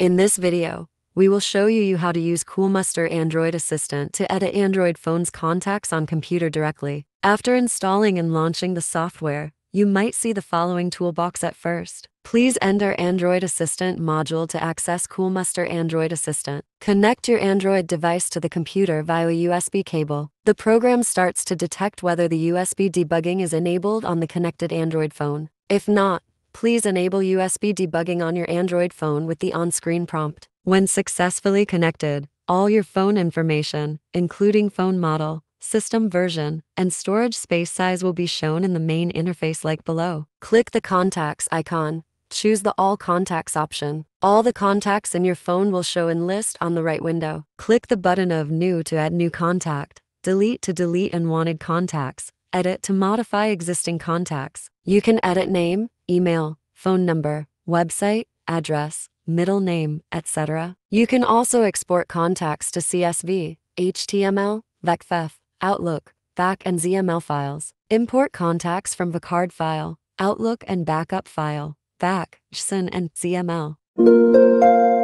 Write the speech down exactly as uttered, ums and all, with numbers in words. In this video, we will show you how to use Coolmuster Android Assistant to edit Android phone's contacts on computer directly. After installing and launching the software, you might see the following toolbox at first. Please enter Android Assistant module to access Coolmuster Android Assistant. Connect your Android device to the computer via a U S B cable. The program starts to detect whether the U S B debugging is enabled on the connected Android phone. If not, please enable U S B debugging on your Android phone with the on-screen prompt. When successfully connected, all your phone information, including phone model, system version, and storage space size will be shown in the main interface like below. Click the contacts icon. Choose the All Contacts option. All the contacts in your phone will show in list on the right window. Click the button of New to add new contact, Delete to delete unwanted contacts, Edit to modify existing contacts. You can edit name, email, phone number, website, address, middle name, et cetera. You can also export contacts to C S V, H T M L, V E C F, Outlook, V A C, and Z M L files. Import contacts from Vocard file, Outlook, and backup file, V A C, J S O N, and Z M L.